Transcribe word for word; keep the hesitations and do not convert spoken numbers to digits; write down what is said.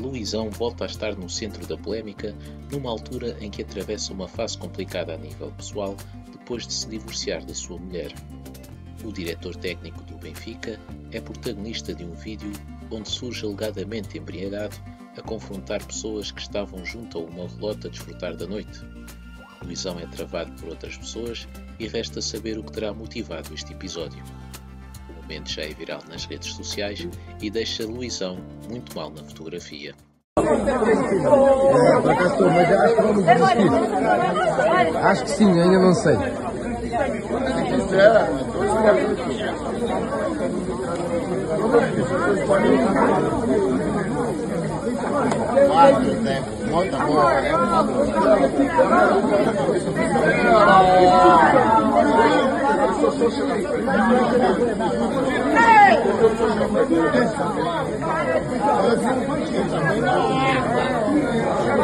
Luisão volta a estar no centro da polémica numa altura em que atravessa uma fase complicada a nível pessoal depois de se divorciar da sua mulher. O diretor técnico do Benfica é protagonista de um vídeo onde surge alegadamente embriagado a confrontar pessoas que estavam junto a uma relota a desfrutar da noite. Luisão é travado por outras pessoas e resta saber o que terá motivado este episódio. O momento já é viral nas redes sociais e deixa Luisão muito mal na fotografia. É, por acaso estou, mas acho que vamos desistir. Acho que sim, ainda não sei.